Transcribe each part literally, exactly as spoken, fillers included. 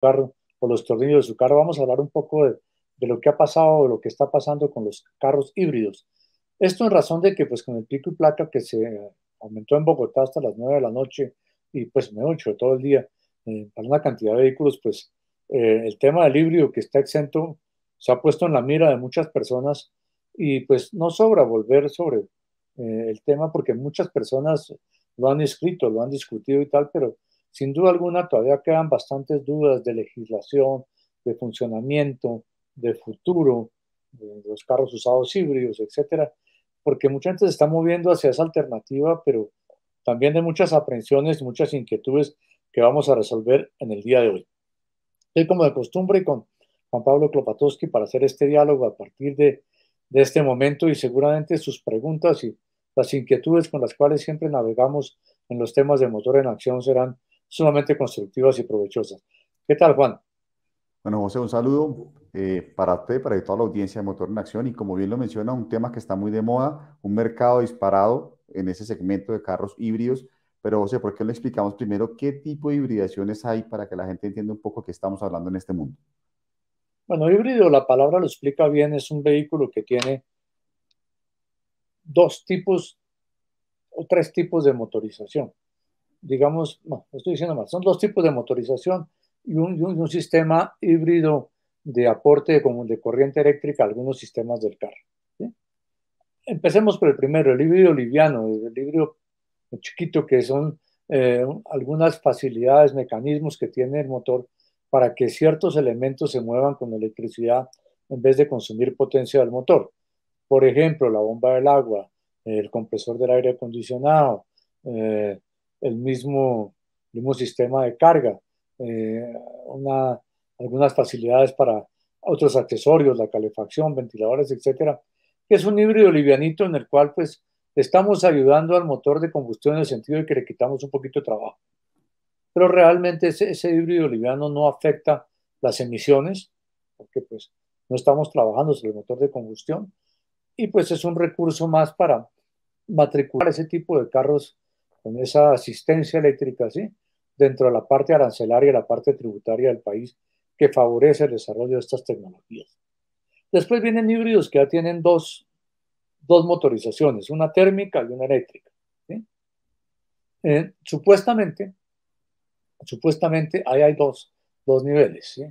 carro, o los tornillos de su carro. Vamos a hablar un poco de, de lo que ha pasado, de lo que está pasando con los carros híbridos. Esto en razón de que, pues, con el pico y placa que se aumentó en Bogotá hasta las nueve de la noche y, pues, mejor todo el día, eh, para una cantidad de vehículos, pues, eh, el tema del híbrido que está exento se ha puesto en la mira de muchas personas y, pues, no sobra volver sobre eh, el tema porque muchas personas lo han escrito, lo han discutido y tal, pero sin duda alguna todavía quedan bastantes dudas de legislación, de funcionamiento, de futuro, de los carros usados híbridos, etcétera, porque mucha gente se está moviendo hacia esa alternativa, pero también de muchas aprensiones, muchas inquietudes que vamos a resolver en el día de hoy. Estoy como de costumbre con Juan Pablo Clopatofsky para hacer este diálogo a partir de, de este momento y seguramente sus preguntas y las inquietudes con las cuales siempre navegamos en los temas de Motor en Acción serán sumamente constructivas y provechosas. ¿Qué tal, Juan? Bueno, José, un saludo eh, para usted, para toda la audiencia de Motor en Acción y, como bien lo menciona, un tema que está muy de moda, un mercado disparado en ese segmento de carros híbridos. Pero, José, ¿por qué no explicamos primero qué tipo de hibridaciones hay para que la gente entienda un poco qué estamos hablando en este mundo? Bueno, híbrido, la palabra lo explica bien, es un vehículo que tiene dos tipos o tres tipos de motorización. Digamos, no, estoy diciendo mal, son dos tipos de motorización. Y un, y un sistema híbrido de aporte de, de corriente eléctrica a algunos sistemas del carro, ¿sí? Empecemos por el primero, el híbrido liviano, el híbrido chiquito, que son eh, algunas facilidades, mecanismos que tiene el motor para que ciertos elementos se muevan con electricidad en vez de consumir potencia del motor. Por ejemplo, la bomba del agua, el compresor del aire acondicionado, eh, el mismo, mismo sistema de carga, Eh, una, algunas facilidades para otros accesorios, la calefacción, ventiladores, etcétera, que es un híbrido livianito en el cual, pues, estamos ayudando al motor de combustión en el sentido de que le quitamos un poquito de trabajo. Pero realmente ese, ese híbrido liviano no afecta las emisiones porque, pues, no estamos trabajando sobre el motor de combustión y, pues, es un recurso más para matricular ese tipo de carros con esa asistencia eléctrica, ¿sí?, dentro de la parte arancelaria y la parte tributaria del país, que favorece el desarrollo de estas tecnologías. Después vienen híbridos que ya tienen dos, dos motorizaciones, una térmica y una eléctrica, ¿sí? Eh, supuestamente, supuestamente ahí hay dos, dos niveles, ¿sí?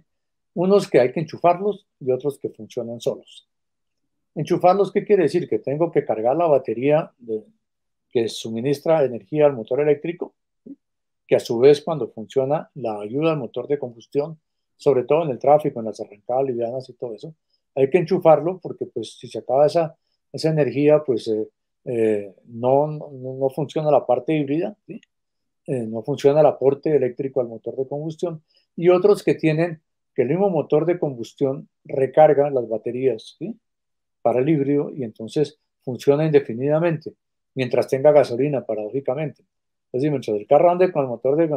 Unos que hay que enchufarlos y otros que funcionan solos. Enchufarlos, ¿qué quiere decir? Que tengo que cargar la batería de, que suministra energía al motor eléctrico, que a su vez, cuando funciona, la ayuda al motor de combustión, sobre todo en el tráfico, en las arrancadas livianas y todo eso. Hay que enchufarlo porque, pues, si se acaba esa, esa energía, pues eh, eh, no, no, no funciona la parte híbrida, ¿sí? eh, no funciona el aporte eléctrico al motor de combustión. Y otros que tienen que el mismo motor de combustión recarga las baterías, ¿sí?, para el híbrido y entonces funciona indefinidamente, mientras tenga gasolina, paradójicamente. Es decir, mientras el carro ande con el motor de,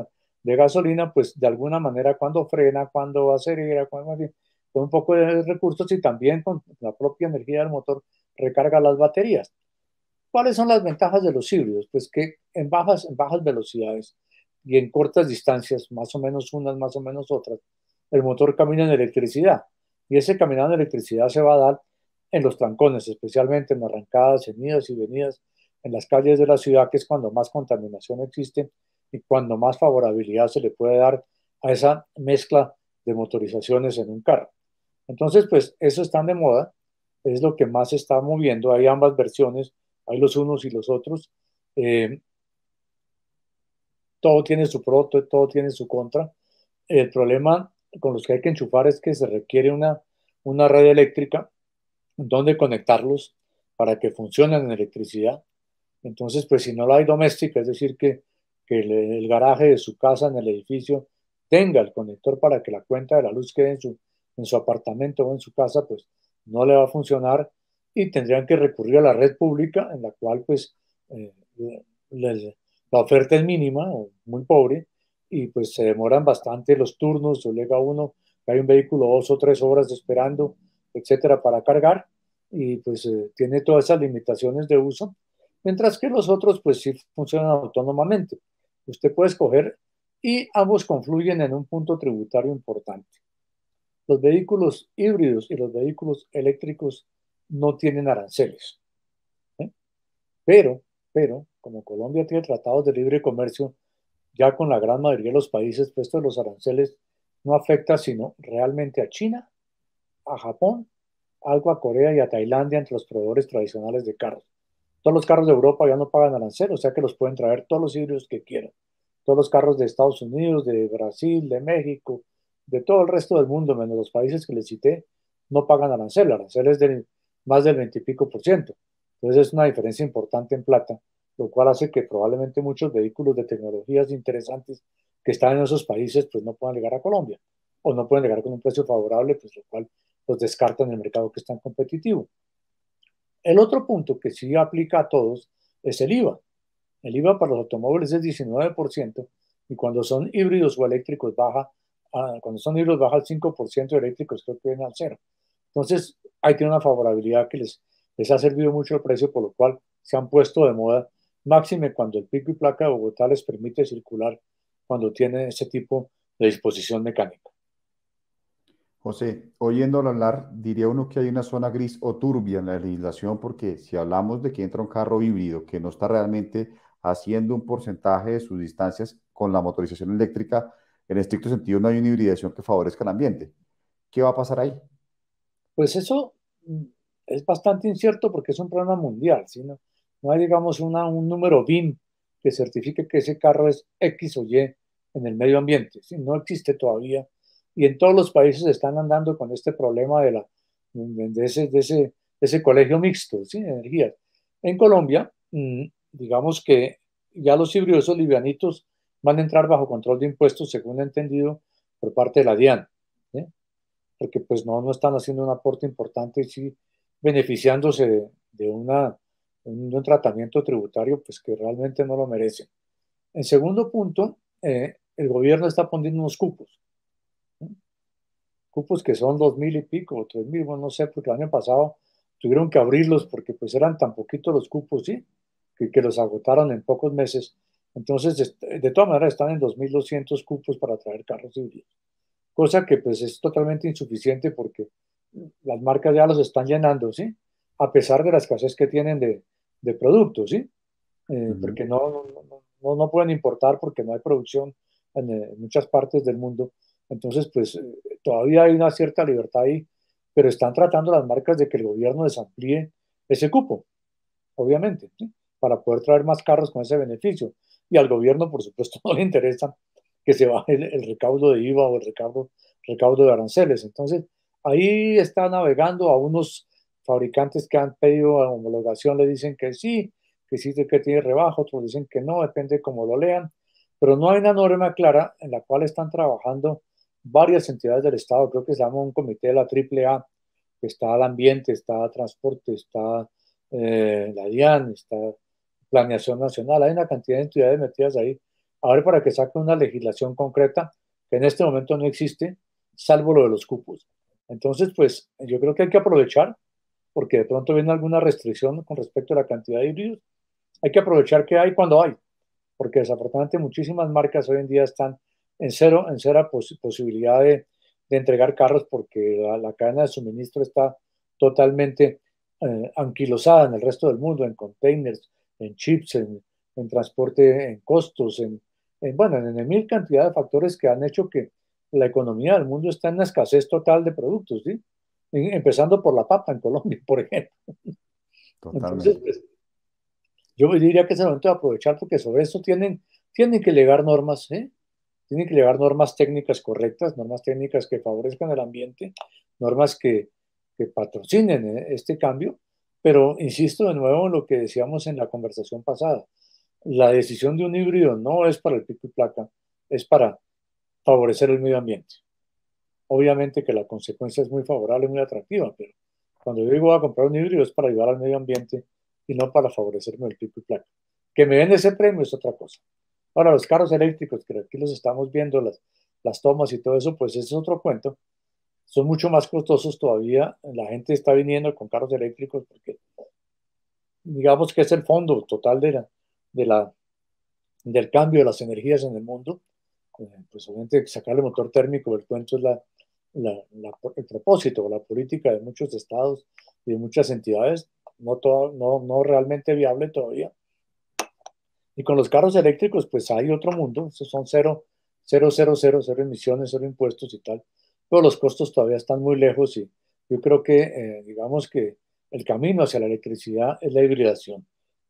de gasolina, pues de alguna manera cuando frena, cuando acelera, cuando, con un poco de recursos y también con la propia energía del motor recarga las baterías. ¿Cuáles son las ventajas de los híbridos? Pues que en bajas, en bajas velocidades y en cortas distancias, más o menos unas, más o menos otras, el motor camina en electricidad y ese caminar en electricidad se va a dar en los trancones, especialmente en arrancadas, en idas y venidas, en las calles de la ciudad, que es cuando más contaminación existe y cuando más favorabilidad se le puede dar a esa mezcla de motorizaciones en un carro. Entonces, pues, eso está de moda, es lo que más se está moviendo. Hay ambas versiones, hay los unos y los otros. Eh, todo tiene su pro, todo tiene su contra. El problema con los que hay que enchufar es que se requiere una, una red eléctrica donde conectarlos para que funcionen en electricidad. Entonces, pues, si no la hay doméstica, es decir, que, que el, el garaje de su casa en el edificio tenga el conector para que la cuenta de la luz quede en su, en su apartamento o en su casa, pues no le va a funcionar y tendrían que recurrir a la red pública en la cual, pues, eh, les, la oferta es mínima o muy pobre y, pues, se demoran bastante los turnos, se llega uno, hay un vehículo dos o tres horas esperando, etcétera, para cargar y, pues, eh, tiene todas esas limitaciones de uso. Mientras que los otros, pues, sí funcionan autónomamente. Usted puede escoger y ambos confluyen en un punto tributario importante. Los vehículos híbridos y los vehículos eléctricos no tienen aranceles. ¿Eh? Pero, pero, como Colombia tiene tratados de libre comercio, ya con la gran mayoría de los países, pues esto de los aranceles no afecta sino realmente a China, a Japón, algo a Corea y a Tailandia entre los proveedores tradicionales de carros. Todos los carros de Europa ya no pagan arancel, o sea que los pueden traer todos los híbridos que quieran. Todos los carros de Estados Unidos, de Brasil, de México, de todo el resto del mundo, menos los países que les cité, no pagan arancel. El arancel es del, más del veintipico por ciento. Entonces es una diferencia importante en plata, lo cual hace que probablemente muchos vehículos de tecnologías interesantes que están en esos países pues no puedan llegar a Colombia, o no pueden llegar con un precio favorable, pues lo cual los descartan en el mercado que es tan competitivo. El otro punto que sí aplica a todos es el IVA. El IVA para los automóviles es diecinueve por ciento y cuando son híbridos o eléctricos baja, a, cuando son híbridos baja al cinco por ciento, eléctricos creo que vienen al cero. Entonces, ahí tiene una favorabilidad que les, les ha servido mucho el precio, por lo cual se han puesto de moda, máxime cuando el pico y placa de Bogotá les permite circular cuando tienen ese tipo de disposición mecánica. José, oyéndolo hablar, diría uno que hay una zona gris o turbia en la legislación, porque si hablamos de que entra un carro híbrido que no está realmente haciendo un porcentaje de sus distancias con la motorización eléctrica, en estricto sentido no hay una hibridación que favorezca el ambiente. ¿Qué va a pasar ahí? Pues eso es bastante incierto porque es un problema mundial, ¿sí? No, no hay, digamos, una, un número B I M que certifique que ese carro es X o Y en el medio ambiente, ¿sí? No existe todavía. Y en todos los países están andando con este problema de, la, de, ese, de, ese, de ese colegio mixto, ¿sí? Energía. En Colombia, digamos que ya los híbridos livianitos van a entrar bajo control de impuestos, según he entendido, por parte de la DIAN, ¿sí? Porque pues no, no están haciendo un aporte importante y sí beneficiándose de, de, una, de un tratamiento tributario pues, que realmente no lo merecen. En segundo punto, eh, el gobierno está poniendo unos cupos. Cupos que son dos mil y pico, o tres mil, bueno, no sé, porque el año pasado tuvieron que abrirlos porque pues eran tan poquitos los cupos, ¿sí? Que, que los agotaron en pocos meses. Entonces, de, de todas maneras, están en dos mil doscientos cupos para traer carros híbridos. Cosa que pues es totalmente insuficiente porque las marcas ya los están llenando, ¿sí? A pesar de la escasez que tienen de, de productos, ¿sí? Eh, uh-huh. Porque no, no, no, no pueden importar porque no hay producción en, en muchas partes del mundo. Entonces, pues eh, todavía hay una cierta libertad ahí, pero están tratando las marcas de que el gobierno les amplíe ese cupo, obviamente, ¿sí? Para poder traer más carros con ese beneficio. Y al gobierno, por supuesto, no le interesa que se baje el, el recaudo de IVA o el recaudo, recaudo de aranceles. Entonces, ahí está navegando a unos fabricantes que han pedido homologación, le dicen que sí, que sí que tiene rebaja, otros dicen que no, depende cómo lo lean. Pero no hay una norma clara en la cual están trabajando varias entidades del Estado, creo que se llama un comité de la triple A, que está el ambiente, está transporte, está eh, la DIAN, está planeación nacional, hay una cantidad de entidades metidas ahí, a ver para que saquen una legislación concreta, que en este momento no existe, salvo lo de los cupos. Entonces, pues, yo creo que hay que aprovechar, porque de pronto viene alguna restricción con respecto a la cantidad de híbridos, hay que aprovechar que hay cuando hay, porque desafortunadamente muchísimas marcas hoy en día están en cero, en cero pos, posibilidad de, de entregar carros porque la, la cadena de suministro está totalmente eh, anquilosada en el resto del mundo, en containers, en chips, en, en transporte, en costos, en, en, bueno, en, en mil cantidad de factores que han hecho que la economía del mundo está en una escasez total de productos, ¿sí? Empezando por la papa en Colombia, por ejemplo. Totalmente. Entonces, pues, yo diría que es el momento de aprovechar porque sobre eso tienen, tienen que llegar normas, ¿eh? Tienen que llevar normas técnicas correctas, normas técnicas que favorezcan el ambiente, normas que, que patrocinen este cambio, pero insisto de nuevo en lo que decíamos en la conversación pasada, la decisión de un híbrido no es para el pico y placa, es para favorecer el medio ambiente. Obviamente que la consecuencia es muy favorable, muy atractiva, pero cuando yo digo voy a comprar un híbrido es para ayudar al medio ambiente y no para favorecerme el pico y placa. Que me den ese premio es otra cosa. Ahora, los carros eléctricos, que aquí los estamos viendo, las, las tomas y todo eso, pues ese es otro cuento. Son mucho más costosos todavía. La gente está viniendo con carros eléctricos porque, digamos que es el fondo total de la, de la, del cambio de las energías en el mundo. eh, pues obviamente sacarle motor térmico del cuento es la, la, la, el propósito o la política de muchos estados y de muchas entidades, no, todo, no, no realmente viable todavía. Y con los carros eléctricos, pues hay otro mundo, son cero, cero, cero, cero, cero emisiones, cero impuestos y tal, pero los costos todavía están muy lejos y yo creo que, eh, digamos que el camino hacia la electricidad es la hibridación,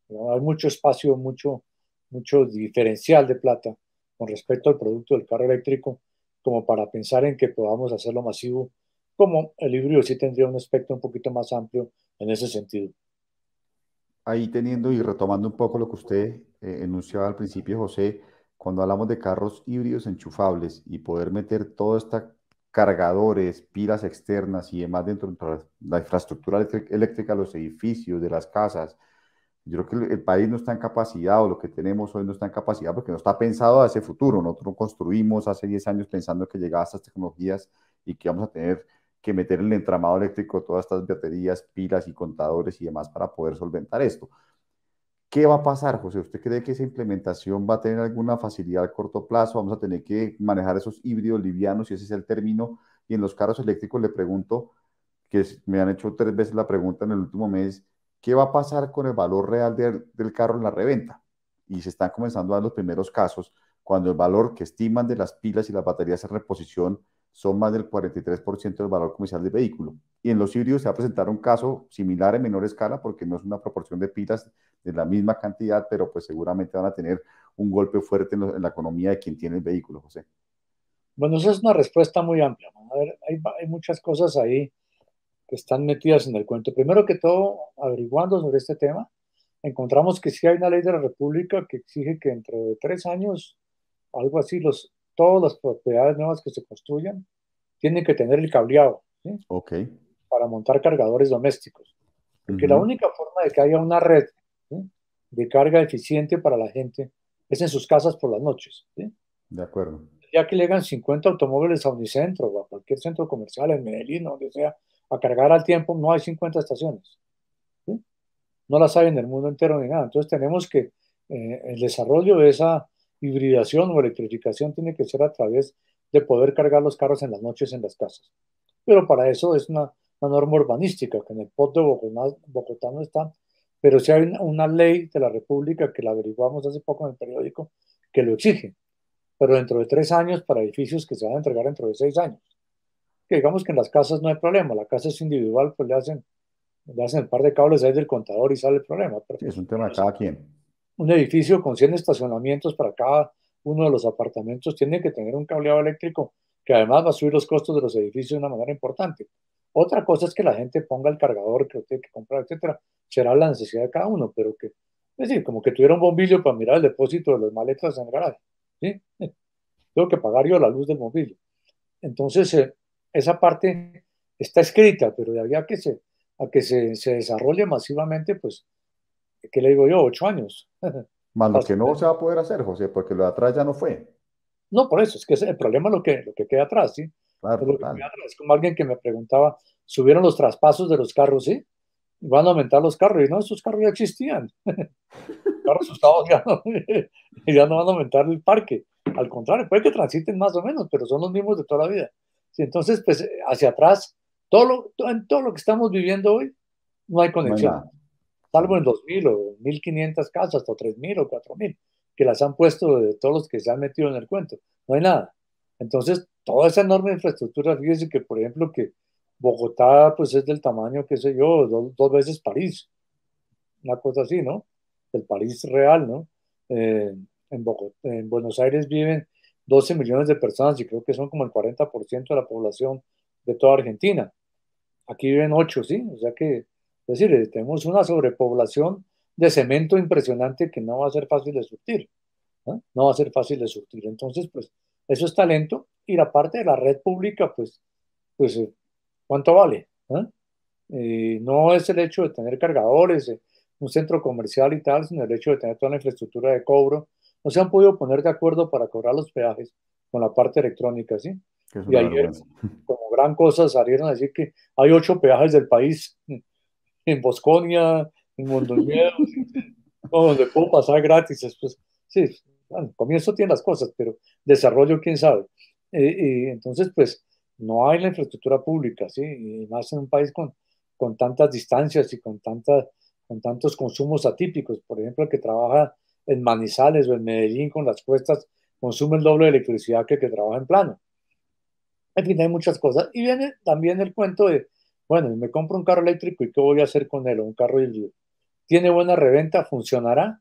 ¿no? Hay mucho espacio, mucho, mucho diferencial de plata con respecto al producto del carro eléctrico como para pensar en que podamos hacerlo masivo, como el híbrido sí tendría un espectro un poquito más amplio en ese sentido. Ahí teniendo y retomando un poco lo que usted eh, enunciaba al principio, José, cuando hablamos de carros híbridos enchufables y poder meter toda esta cargadores, pilas externas y demás dentro de la infraestructura eléctrica de los edificios, de las casas. Yo creo que el país no está en capacidad, o lo que tenemos hoy no está en capacidad, porque no está pensado a ese futuro. Nosotros construimos hace diez años pensando que llegaban estas tecnologías y que vamos a tener que meter en el entramado eléctrico todas estas baterías, pilas y contadores y demás para poder solventar esto. ¿Qué va a pasar, José? ¿Usted cree que esa implementación va a tener alguna facilidad a corto plazo? ¿Vamos a tener que manejar esos híbridos livianos, si ese es el término? Y en los carros eléctricos le pregunto, que me han hecho tres veces la pregunta en el último mes, ¿qué va a pasar con el valor real de, del carro en la reventa? Y se están comenzando a dar los primeros casos, cuando el valor que estiman de las pilas y las baterías en reposición son más del cuarenta y tres por ciento del valor comercial del vehículo. Y en los híbridos se va a presentar un caso similar en menor escala, porque no es una proporción de pilas de la misma cantidad, pero pues seguramente van a tener un golpe fuerte en, lo, en la economía de quien tiene el vehículo, José. Bueno, esa es una respuesta muy amplia, ¿no? A ver, hay, hay muchas cosas ahí que están metidas en el cuento. Primero que todo, averiguando sobre este tema, encontramos que sí hay una ley de la República que exige que dentro de tres años, algo así, los, todas las propiedades nuevas que se construyan tienen que tener el cableado, ¿sí? Okay. Para montar cargadores domésticos. Porque uh-huh. la única forma de que haya una red de carga eficiente para la gente es en sus casas por las noches, ¿sí? De acuerdo. Ya que llegan cincuenta automóviles a Unicentro o a cualquier centro comercial en Medellín, donde sea, a cargar al tiempo, no hay cincuenta estaciones, ¿sí? No las hay en el mundo entero ni nada. Entonces tenemos que eh, el desarrollo de esa hibridación o electrificación tiene que ser a través de poder cargar los carros en las noches en las casas. Pero para eso es una, una norma urbanística que en el P O T de Bogotá, Bogotá no está, pero sí hay una ley de la República que la averiguamos hace poco en el periódico que lo exige, pero dentro de tres años para edificios que se van a entregar dentro de seis años. Que digamos que en las casas no hay problema, la casa es individual, pues le hacen, le hacen un par de cables ahí del contador y sale el problema. Pero es un tema de cada quien. Un edificio con cien estacionamientos para cada uno de los apartamentos tiene que tener un cableado eléctrico que además va a subir los costos de los edificios de una manera importante. Otra cosa es que la gente ponga el cargador que tiene que comprar, etcétera. Será la necesidad de cada uno, pero que, es decir, como que tuviera un bombillo para mirar el depósito de las maletas en el garaje, ¿sí? Tengo que pagar yo la luz del bombillo. Entonces, eh, esa parte está escrita, pero de ahí a que, se, a que se, se desarrolle masivamente, pues, ¿qué le digo yo? Ocho años. Más lo que no se va a poder hacer, José, porque lo de atrás ya no fue. No, por eso, es que el problema es lo que, lo que queda atrás, ¿sí? Claro, lo que claro. Es como alguien que me preguntaba, ¿subieron los traspasos de los carros, sí? Van a aumentar los carros, y no, esos carros ya existían. Los carros usados ya no, ya no van a aumentar el parque, al contrario, puede que transiten más o menos, pero son los mismos de toda la vida. Sí, entonces, pues, hacia atrás, todo lo, en todo lo que estamos viviendo hoy, no hay conexión, no hay salvo en dos mil o mil quinientas casas, hasta tres mil o cuatro mil, que las han puesto de todos los que se han metido en el cuento, no hay nada. Entonces, toda esa enorme infraestructura, fíjense que, por ejemplo, que Bogotá, pues es del tamaño, qué sé yo, dos, dos veces París, una cosa así, ¿no? El París real, ¿no? Eh, en, Bogotá, en Buenos Aires viven doce millones de personas y creo que son como el cuarenta por ciento de la población de toda Argentina. Aquí viven ocho, ¿sí? O sea que, es decir, tenemos una sobrepoblación de cemento impresionante que no va a ser fácil de surtir, ¿no? No va a ser fácil de surtir. Entonces, pues, eso es talento y la parte de la red pública, pues, pues, ¿cuánto vale? ¿Eh? Eh, no es el hecho de tener cargadores, eh, un centro comercial y tal, sino el hecho de tener toda la infraestructura de cobro. No se han podido poner de acuerdo para cobrar los peajes con la parte electrónica, ¿sí? Y ayer, como gran cosa, salieron a decir que hay ocho peajes del país, en Bosconia, en Mondoñedo, donde puedo pasar gratis. Pues, sí, al comienzo tiene las cosas, pero desarrollo quién sabe. Eh, eh, entonces, pues, no hay la infraestructura pública, ¿sí? Y más en un país con, con tantas distancias y con, tantas, con tantos consumos atípicos. Por ejemplo, el que trabaja en Manizales o en Medellín con las cuestas consume el doble de electricidad que el que trabaja en Plano. En fin, hay muchas cosas. Y viene también el cuento de, bueno, me compro un carro eléctrico y ¿qué voy a hacer con él? O un carro híbrido. ¿Tiene buena reventa? ¿Funcionará?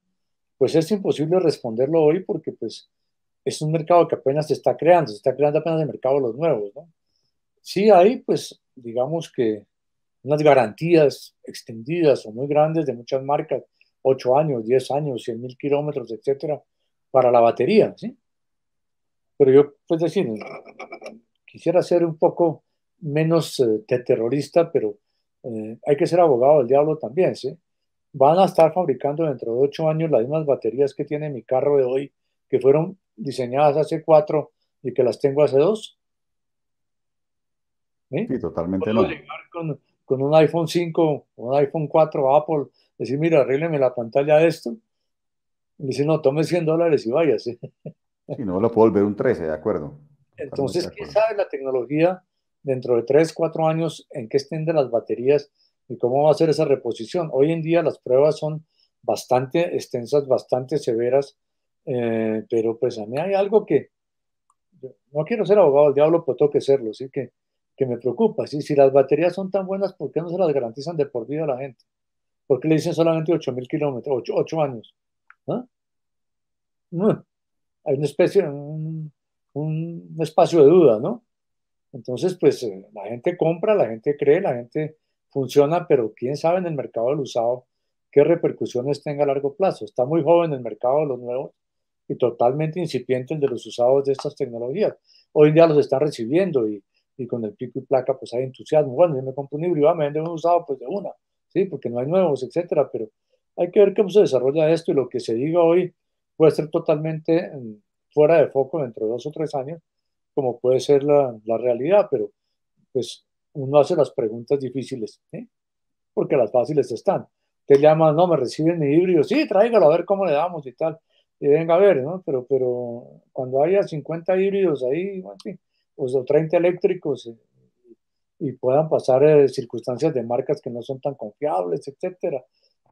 Pues es imposible responderlo hoy porque pues, es un mercado que apenas se está creando, se está creando apenas el mercado de los nuevos, ¿no? Sí hay, pues, digamos que unas garantías extendidas o muy grandes de muchas marcas, ocho años, diez años, cien mil kilómetros, etcétera, para la batería, ¿sí? Pero yo, pues, decir, quisiera ser un poco menos eh, de terrorista, pero eh, hay que ser abogado del diablo también, ¿sí? Van a estar fabricando dentro de ocho años las mismas baterías que tiene mi carro de hoy, que fueron diseñadas hace cuatro y que las tengo hace dos. ¿Sí? Sí, totalmente no. Con, con un iPhone cinco, un iPhone cuatro, Apple, decir, mira, arrégleme la pantalla de esto. Y dice, no, tome cien dólares y váyase. Si no, lo puedo volver un trece, de acuerdo. Entonces, ¿quién sabe la tecnología dentro de tres, cuatro años en qué estén de las baterías y cómo va a ser esa reposición? Hoy en día las pruebas son bastante extensas, bastante severas, eh, pero pues a mí hay algo que, no quiero ser abogado del diablo, pero tengo que serlo, así que, que me preocupa, ¿sí? Si las baterías son tan buenas, ¿por qué no se las garantizan de por vida a la gente? ¿Por qué le dicen solamente ocho mil kilómetros, ocho años? ¿Ah? No. Hay una especie, un, un espacio de duda, ¿no? Entonces, pues, eh, la gente compra, la gente cree, la gente funciona, pero quién sabe en el mercado del usado qué repercusiones tenga a largo plazo. Está muy joven el mercado de los nuevos y totalmente incipiente el de los usados de estas tecnologías. Hoy en día los están recibiendo y, y con el pico y placa pues hay entusiasmo. Bueno, yo me compro un híbrido, me venden un usado pues de una, ¿sí? Porque no hay nuevos, etcétera, pero hay que ver cómo se desarrolla esto y lo que se diga hoy puede ser totalmente fuera de foco dentro de dos o tres años, como puede ser la, la realidad, pero pues uno hace las preguntas difíciles, ¿sí? Porque las fáciles están. Te llaman, no, me reciben mi híbrido, sí, tráigalo, a ver cómo le damos y tal, y venga a ver, ¿no? Pero, pero cuando haya cincuenta híbridos ahí, bueno, sí, o treinta eléctricos, y, y puedan pasar eh, circunstancias de marcas que no son tan confiables, etcétera.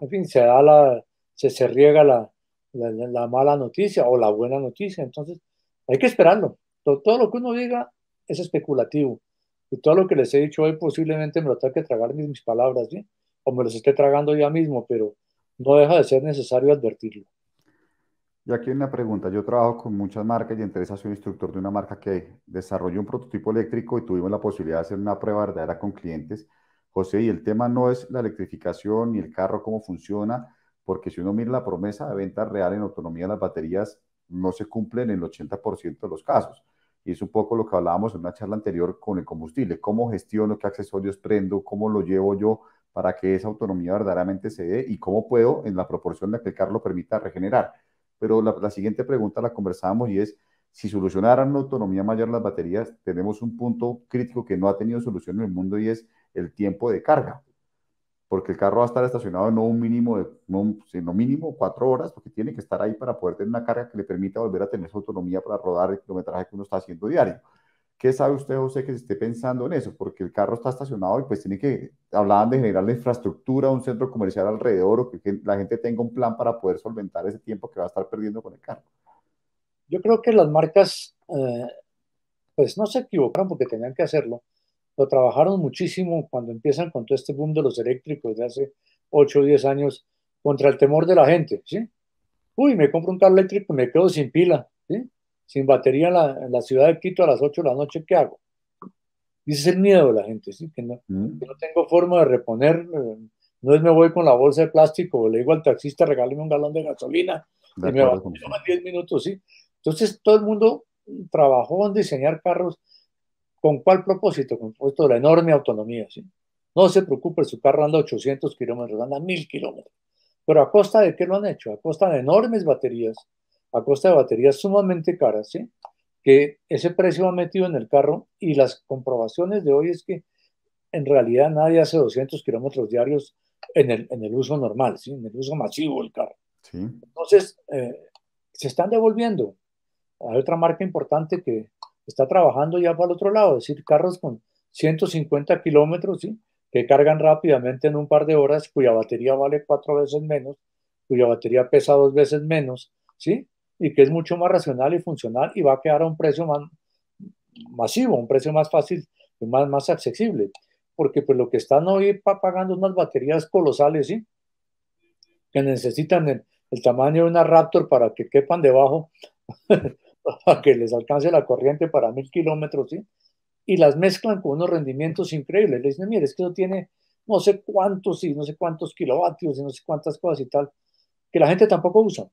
En fin, se da la, se, se riega la, la, la mala noticia o la buena noticia, entonces hay que esperarlo. Todo, todo lo que uno diga es especulativo. Y todo lo que les he dicho hoy posiblemente me lo tenga que tragar mis, mis palabras, ¿sí? O me los esté tragando ya mismo, pero no deja de ser necesario advertirlo. Y aquí hay una pregunta. Yo trabajo con muchas marcas y entre esas soy instructor de una marca que desarrolló un prototipo eléctrico y tuvimos la posibilidad de hacer una prueba verdadera con clientes. José, y el tema no es la electrificación ni el carro, cómo funciona, porque si uno mira la promesa de venta real en autonomía de las baterías, no se cumplen en el ochenta por ciento de los casos. Y es un poco lo que hablábamos en una charla anterior con el combustible. ¿Cómo gestiono? ¿Qué accesorios prendo? ¿Cómo lo llevo yo para que esa autonomía verdaderamente se dé? ¿Y cómo puedo, en la proporción de que el carro lo permita, regenerar? Pero la, la siguiente pregunta la conversamos y es, si solucionaran la autonomía mayor las baterías, tenemos un punto crítico que no ha tenido solución en el mundo y es el tiempo de carga. Porque el carro va a estar estacionado no un mínimo, de, no, sino mínimo cuatro horas, porque tiene que estar ahí para poder tener una carga que le permita volver a tener su autonomía para rodar el kilometraje que uno está haciendo diario. ¿Qué sabe usted, José, que se esté pensando en eso? Porque el carro está estacionado y pues tiene que, hablaban de generar la infraestructura, un centro comercial alrededor, o que la gente tenga un plan para poder solventar ese tiempo que va a estar perdiendo con el carro. Yo creo que las marcas, eh, pues no se equivocaron porque tenían que hacerlo. Lo trabajaron muchísimo cuando empiezan con todo este boom de los eléctricos de hace ocho o diez años contra el temor de la gente, ¿sí? Uy, me compro un carro eléctrico y me quedo sin pila, ¿sí? Sin batería en la, en la ciudad de Quito a las ocho de la noche, ¿qué hago? Y ese es el miedo de la gente, ¿sí? Que no, mm. que no tengo forma de reponer, no es me voy con la bolsa de plástico o le digo al taxista, regáleme un galón de gasolina de y me va a diez minutos, ¿sí? Entonces todo el mundo trabajó en diseñar carros. ¿Con cuál propósito? Con el propósito de la enorme autonomía, ¿sí? No se preocupe, su carro anda ochocientos kilómetros, anda mil kilómetros. Pero ¿a costa de qué lo han hecho? A costa de enormes baterías, a costa de baterías sumamente caras, ¿sí? Que ese precio va metido en el carro y las comprobaciones de hoy es que en realidad nadie hace doscientos kilómetros diarios en el, en el uso normal, ¿sí? En el uso masivo del carro. ¿Sí? Entonces, eh, se están devolviendo. Hay otra marca importante que está trabajando ya para el otro lado, es decir, carros con ciento cincuenta kilómetros, ¿sí?, que cargan rápidamente en un par de horas, cuya batería vale cuatro veces menos, cuya batería pesa dos veces menos, ¿sí?, y que es mucho más racional y funcional y va a quedar a un precio más masivo, un precio más fácil y más, más accesible, porque pues lo que están hoy pagando unas baterías colosales, ¿sí?, que necesitan el, el tamaño de una Raptor para que quepan debajo, para que les alcance la corriente para mil kilómetros, ¿sí?, y las mezclan con unos rendimientos increíbles. Le dicen, mire, es que eso tiene no sé cuántos y no sé cuántos kilovatios y no sé cuántas cosas y tal, que la gente tampoco usa.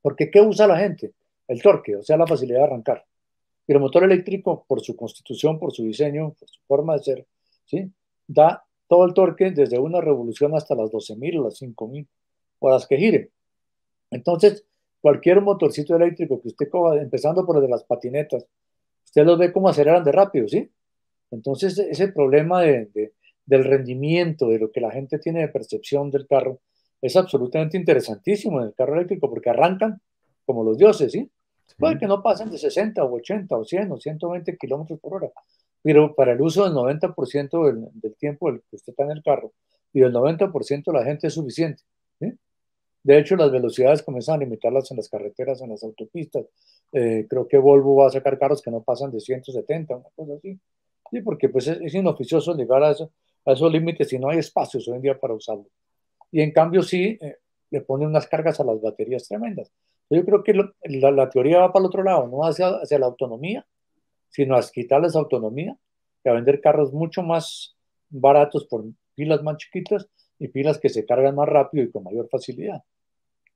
Porque ¿qué usa la gente? El torque, o sea, la facilidad de arrancar. Y el motor eléctrico, por su constitución, por su diseño, por su forma de ser, ¿sí?, da todo el torque desde una revolución hasta las doce mil o las cinco mil horas que gire. Entonces, cualquier motorcito eléctrico que usted coja, empezando por el de las patinetas, usted los ve como aceleran de rápido, ¿sí? Entonces, ese problema de, de, del rendimiento, de lo que la gente tiene de percepción del carro, es absolutamente interesantísimo en el carro eléctrico, porque arrancan como los dioses, ¿sí? Sí. Puede que no pasen de sesenta o ochenta o cien o ciento veinte kilómetros por hora, pero para el uso del noventa por ciento del, del tiempo del que usted está en el carro y del noventa por ciento de la gente es suficiente, ¿sí? De hecho, las velocidades comienzan a limitarlas en las carreteras, en las autopistas. Eh, creo que Volvo va a sacar carros que no pasan de ciento setenta, una cosa así, ¿sí? Porque pues es, es inoficioso llegar a, eso, a esos límites si no hay espacios hoy en día para usarlo. Y en cambio sí eh, le ponen unas cargas a las baterías tremendas. Yo creo que lo, la, la teoría va para el otro lado, no hacia, hacia la autonomía, sino a quitarles autonomía y a vender carros mucho más baratos por pilas más chiquitas y pilas que se cargan más rápido y con mayor facilidad.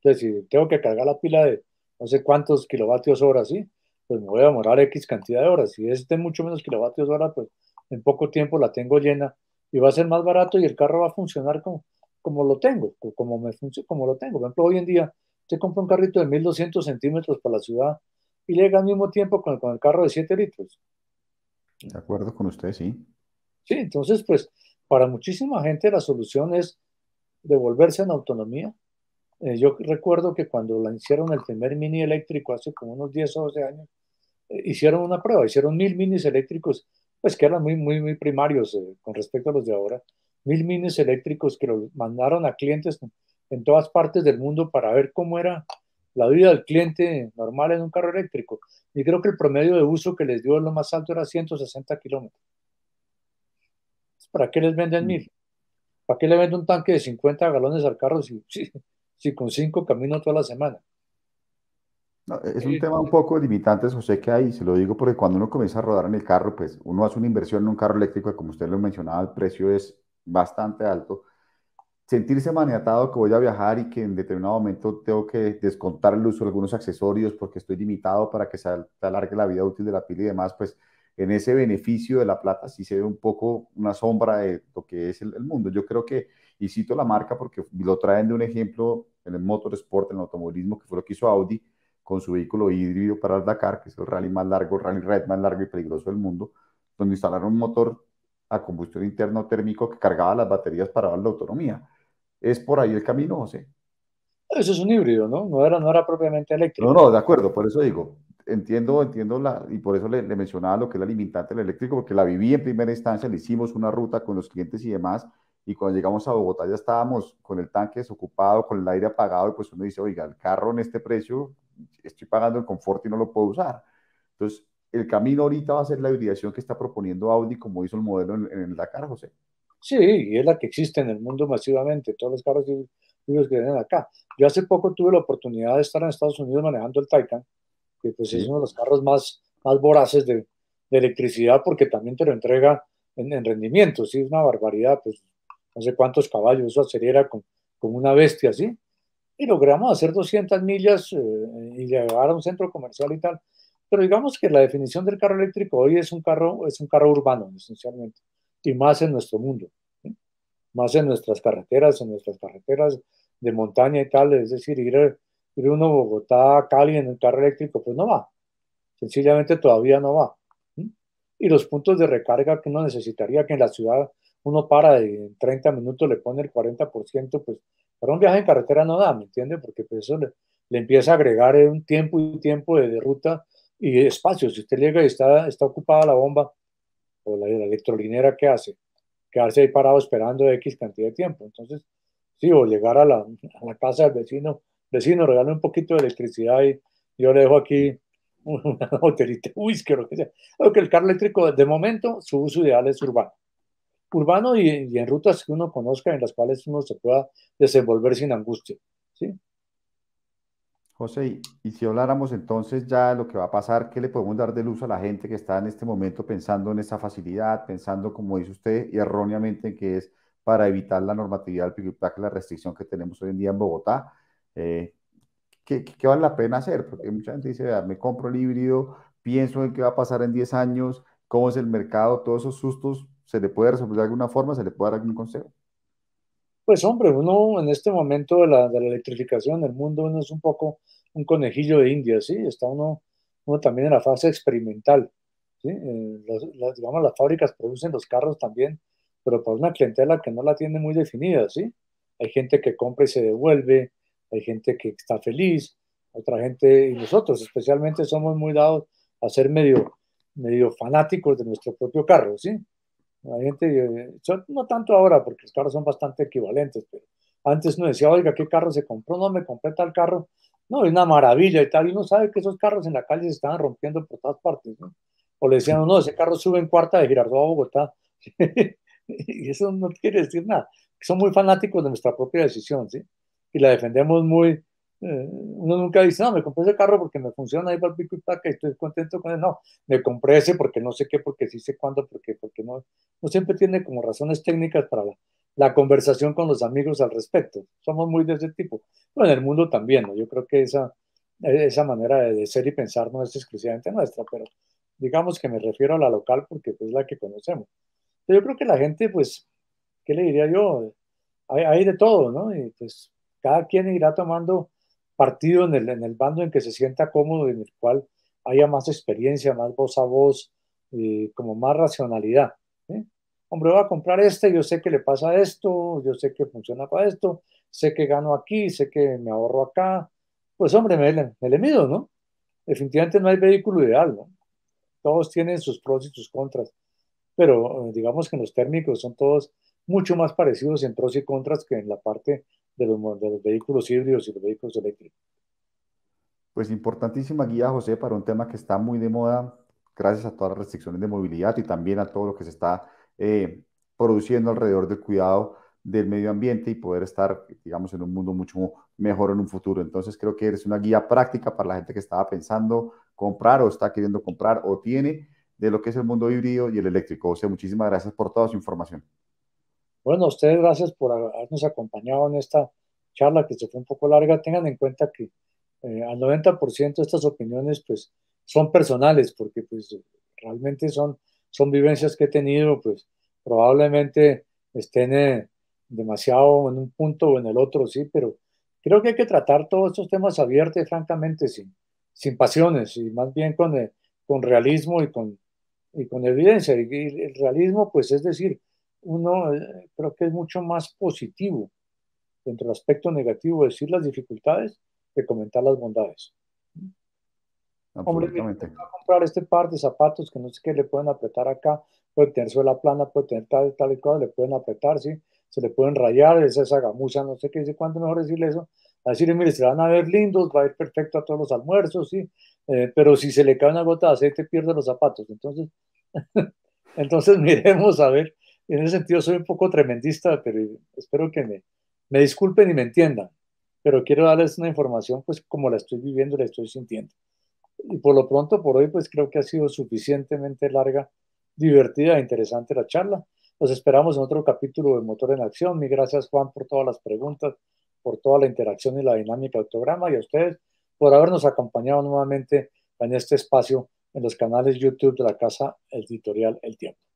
Entonces, si tengo que cargar la pila de no sé cuántos kilovatios hora, ¿sí?, pues me voy a demorar X cantidad de horas. Si es de mucho menos kilovatios hora, pues en poco tiempo la tengo llena y va a ser más barato y el carro va a funcionar como, como lo tengo, como, me func como lo tengo. Por ejemplo, hoy en día, usted compra un carrito de mil doscientos centímetros para la ciudad y llega al mismo tiempo con el, con el carro de siete litros. De acuerdo con usted, sí. Sí, entonces, pues, para muchísima gente la solución es devolverse en autonomía. Eh, yo recuerdo que cuando lanzaron el primer Mini eléctrico hace como unos diez o doce años, eh, hicieron una prueba, hicieron mil Minis eléctricos, pues que eran muy, muy, muy primarios eh, con respecto a los de ahora. Mil Minis eléctricos que los mandaron a clientes en todas partes del mundo para ver cómo era la vida del cliente normal en un carro eléctrico. Y creo que el promedio de uso que les dio lo más alto era ciento sesenta kilómetros. ¿Para qué les venden mil? ¿Para qué le venden un tanque de cincuenta galones al carro si, si, si con cinco camino toda la semana? No, es un eh, tema un poco limitante, José, que hay, se lo digo porque cuando uno comienza a rodar en el carro, pues uno hace una inversión en un carro eléctrico, como usted lo mencionaba, el precio es bastante alto. Sentirse maniatado que voy a viajar y que en determinado momento tengo que descontar el uso de algunos accesorios porque estoy limitado para que se alargue la vida útil de la pila y demás, pues en ese beneficio de la plata sí se ve un poco una sombra de lo que es el, el mundo. Yo creo que, y cito la marca porque lo traen de un ejemplo en el motorsport, en el automovilismo, que fue lo que hizo Audi con su vehículo híbrido para el Dakar, que es el rally más largo, rally red más largo y peligroso del mundo, donde instalaron un motor a combustión interno térmico que cargaba las baterías para darle autonomía. ¿Es por ahí el camino, José? Eso es un híbrido, ¿no? No era, no era propiamente eléctrico. No, no, de acuerdo, por eso digo, entiendo, entiendo, la, y por eso le, le mencionaba lo que es la limitante del eléctrico, porque la viví en primera instancia, le hicimos una ruta con los clientes y demás, y cuando llegamos a Bogotá ya estábamos con el tanque desocupado, con el aire apagado, y pues uno dice, oiga, el carro en este precio, estoy pagando el confort y no lo puedo usar. Entonces, el camino ahorita va a ser la hibridación que está proponiendo Audi, como hizo el modelo en, en el Dakar, José. Sí, y es la que existe en el mundo masivamente, todos los carros híbridos que vienen acá. Yo hace poco tuve la oportunidad de estar en Estados Unidos manejando el Taycan, que pues sí. Es uno de los carros más, más voraces de, de electricidad, porque también te lo entrega en, en rendimiento, sí, es una barbaridad, pues no sé cuántos caballos, eso acelera como con una bestia, ¿sí? Y logramos hacer doscientas millas eh, y llegar a un centro comercial y tal, pero digamos que la definición del carro eléctrico hoy es un carro, es un carro urbano, esencialmente. Y más en nuestro mundo, ¿sí? Más en nuestras carreteras, en nuestras carreteras de montaña y tal, es decir, ir, ir uno a Bogotá, a Cali en el carro eléctrico, pues no va, sencillamente todavía no va, ¿sí? Y los puntos de recarga que uno necesitaría, que en la ciudad uno para y en treinta minutos le pone el cuarenta por ciento, pues para un viaje en carretera no da, ¿me entiende? Porque pues eso le, le empieza a agregar un tiempo y tiempo de, de ruta y espacio. Si usted llega y está, está ocupada la bomba o la, la electrolinera, ¿qué hace? Quedarse ahí parado esperando X cantidad de tiempo. Entonces, sí, o llegar a la, a la casa del vecino, vecino, regálame un poquito de electricidad y yo le dejo aquí una botelita de whisky o lo que sea. Aunque el carro eléctrico, de momento, su uso ideal es urbano. Urbano y, y en rutas que uno conozca, en las cuales uno se pueda desenvolver sin angustia, ¿sí? José, y si habláramos entonces ya de lo que va a pasar, ¿qué le podemos dar de luz a la gente que está en este momento pensando en esa facilidad, pensando, como dice usted, y erróneamente, en que es para evitar la normatividad del pilotaje, la restricción que tenemos hoy en día en Bogotá? Eh, ¿qué, ¿Qué vale la pena hacer? Porque mucha gente dice, me compro el híbrido, pienso en qué va a pasar en diez años, cómo es el mercado, todos esos sustos, ¿se le puede resolver de alguna forma? ¿Se le puede dar algún consejo? Pues hombre, uno en este momento de la, de la electrificación del mundo, uno es un poco un conejillo de India, ¿sí? Está uno, uno también en la fase experimental, ¿sí? Eh, las, las, digamos, las fábricas producen los carros también, pero para una clientela que no la tiene muy definida, ¿sí? Hay gente que compra y se devuelve, hay gente que está feliz, otra gente, y nosotros especialmente somos muy dados a ser medio, medio fanáticos de nuestro propio carro, ¿sí? La gente, yo, no tanto ahora, porque los carros son bastante equivalentes, pero antes no decía, oiga, ¿qué carro se compró? No, me compré tal carro. No, es una maravilla y tal. Y uno sabe que esos carros en la calle se estaban rompiendo por todas partes, ¿no? O le decían, no, ese carro sube en cuarta de Girardot a Bogotá. Y eso no quiere decir nada. Son muy fanáticos de nuestra propia decisión, ¿sí? Y la defendemos muy... Eh, uno nunca dice, no, me compré ese carro porque me funciona ahí para el pico y placa y estoy contento con él. No, me compré ese porque no sé qué, porque sí sé cuándo, porque, porque no. No siempre tiene como razones técnicas para la, la conversación con los amigos al respecto. Somos muy de ese tipo. Bueno, en el mundo también, ¿no? Yo creo que esa, esa manera de, de ser y pensar no es exclusivamente nuestra, pero digamos que me refiero a la local porque es la que conocemos. Pero yo creo que la gente, pues, ¿qué le diría yo? Hay, hay de todo, ¿no? Y pues cada quien irá tomando partido en el, en el bando en que se sienta cómodo, en el cual haya más experiencia, más voz a voz, eh, como más racionalidad, ¿eh? Hombre, voy a comprar este, yo sé que le pasa esto, yo sé que funciona para esto, sé que gano aquí, sé que me ahorro acá. Pues hombre, me, me le mido, ¿no? Definitivamente no hay vehículo ideal, ¿no? Todos tienen sus pros y sus contras, pero eh, digamos que los térmicos son todos mucho más parecidos en pros y contras que en la parte de los, de los vehículos híbridos y los vehículos eléctricos. Pues importantísima guía, José, para un tema que está muy de moda, gracias a todas las restricciones de movilidad y también a todo lo que se está eh, produciendo alrededor del cuidado del medio ambiente y poder estar, digamos, en un mundo mucho mejor en un futuro. Entonces creo que eres una guía práctica para la gente que estaba pensando comprar o está queriendo comprar o tiene de lo que es el mundo híbrido y el eléctrico. José, muchísimas gracias por toda su información. Bueno, a ustedes gracias por habernos acompañado en esta charla que se fue un poco larga. Tengan en cuenta que eh, al noventa por ciento de estas opiniones pues, son personales, porque pues, realmente son, son vivencias que he tenido, pues probablemente estén eh, demasiado en un punto o en el otro, sí, pero creo que hay que tratar todos estos temas abiertos y francamente, sin, sin pasiones, y más bien con, eh, con realismo y con, y con evidencia. Y, y el realismo, pues es decir, uno eh, creo que es mucho más positivo dentro del aspecto negativo decir las dificultades que comentar las bondades. Hombre, va a comprar este par de zapatos que no sé qué, le pueden apretar acá, puede tener suela plana, puede tener tal, tal y cual, le pueden apretar, ¿sí? Se le pueden rayar, esa gamuza, no sé qué, dice, ¿cuándo mejor decirle eso? A decirle, mire, se van a ver lindos, va a ir perfecto a todos los almuerzos, ¿sí? Eh, pero si se le cae una gota de aceite, pierde los zapatos. Entonces, entonces miremos a ver. En ese sentido soy un poco tremendista, pero espero que me, me disculpen y me entiendan, pero quiero darles una información pues como la estoy viviendo y la estoy sintiendo. Y por lo pronto, por hoy, pues creo que ha sido suficientemente larga, divertida e interesante la charla. Los esperamos en otro capítulo de Motor en Acción. Mil gracias, Juan, por todas las preguntas, por toda la interacción y la dinámica del programa, y a ustedes por habernos acompañado nuevamente en este espacio en los canales YouTube de la Casa Editorial El Tiempo.